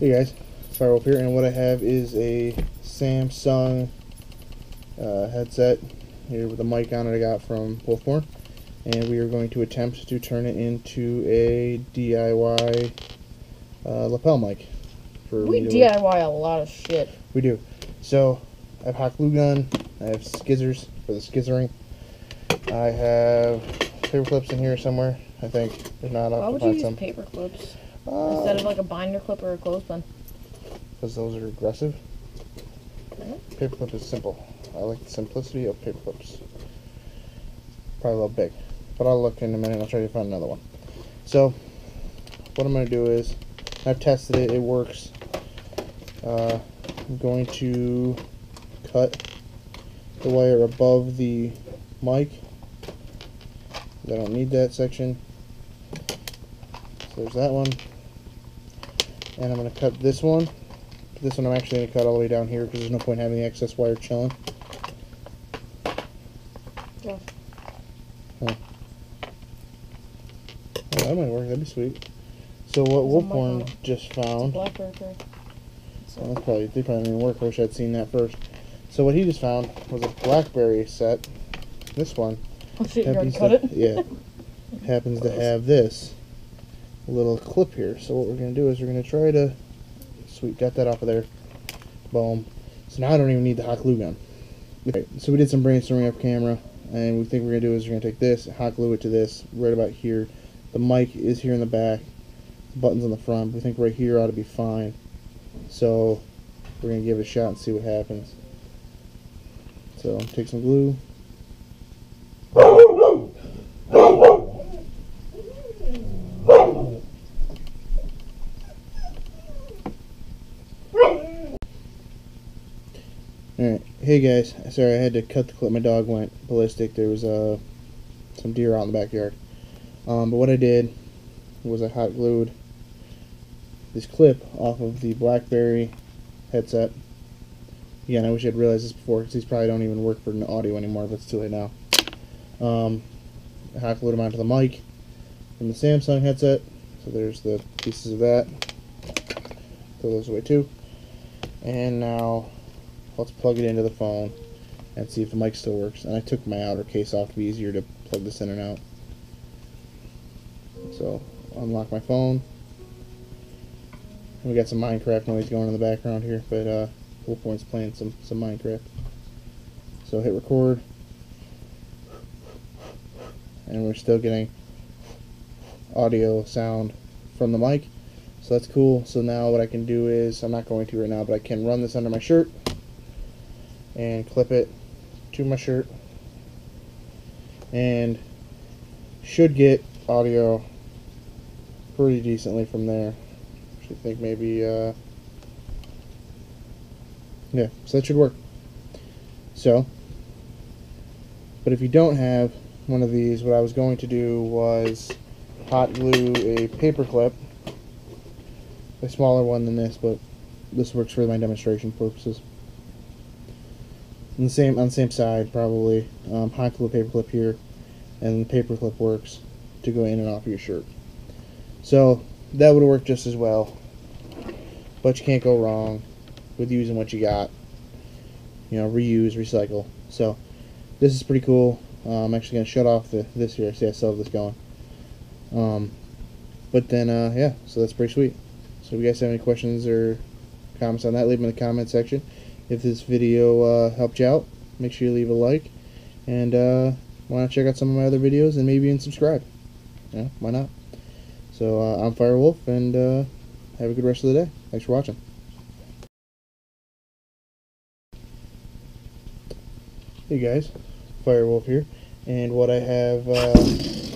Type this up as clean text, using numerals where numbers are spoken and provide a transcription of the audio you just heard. Hey guys, Fire up here, and what I have is a Samsung headset here with a mic on it I got from Wolfbourne, and we are going to attempt to turn it into a DIY lapel mic. We DIY a lot of shit. We do. So I have hot glue gun, I have skizzers for the skizzering, I have paper clips in here somewhere, I think. If not, I'll find some. Why would you use paper clips? Instead of like a binder clip or a clothespin. Because those are aggressive. Paper clip is simple. I like the simplicity of paper clips. Probably a little big. But I'll look in a minute and I'll try to find another one. So, what I'm going to do is, I've tested it, it works. I'm going to cut the wire above the mic. I don't need that section. So there's that one. And I'm going to cut this one. This one I'm actually going to cut all the way down here because there's no point having the excess wire chilling. Yeah. Huh. Oh, that might work. That'd be sweet. So what Wolfbourne just found. Oh, they probably didn't work. I wish I'd seen that first. So what he just found was a BlackBerry set. This one. Happens to have this little clip here. So what we're going to do is we're going to try to... Sweet, got that off of there. Boom. So now I don't even need the hot glue gun. Okay, so we did some brainstorming off camera, and we think we're going to do is we're going to take this, hot glue it to this, right about here. The mic is here in the back, the button's on the front. We think right here ought to be fine. So we're going to give it a shot and see what happens. So take some glue. Alright, hey guys, sorry I had to cut the clip, my dog went ballistic, there was some deer out in the backyard. But what I did was I hot glued this clip off of the BlackBerry headset. Again, I wish I'd realized this before, because these probably don't even work for audio anymore, but it's too late now. I hot glued them onto the mic from the Samsung headset, so there's the pieces of that, throw those away too. And now... let's plug it into the phone and see if the mic still works. And I took my outer case off to be easier to plug this in and out. So, unlock my phone. And we got some Minecraft noise going in the background here, but Wolfbourne's playing some Minecraft. So hit record. And we're still getting audio sound from the mic. So that's cool. So now what I can do is, I'm not going to right now, but I can run this under my shirt and clip it to my shirt and should get audio pretty decently from there. I think maybe yeah, so that should work. So but if you don't have one of these, what I was going to do was hot glue a paper clip, a smaller one than this, but this works for my demonstration purposes. On the same side, probably hot glue paper clip here, and the paper clip works to go in and off of your shirt. So that would work just as well. But you can't go wrong with using what you got. You know, reuse, recycle. So this is pretty cool. I'm actually gonna shut off this here. See, I still have this going. But then yeah, so that's pretty sweet. So if you guys have any questions or comments on that, leave them in the comment section. If this video helped you out, make sure you leave a like, and why not check out some of my other videos and maybe even subscribe. Yeah, why not? So I'm Firewolf, and have a good rest of the day. Thanks for watching. Hey guys, Firewolf here, and what I have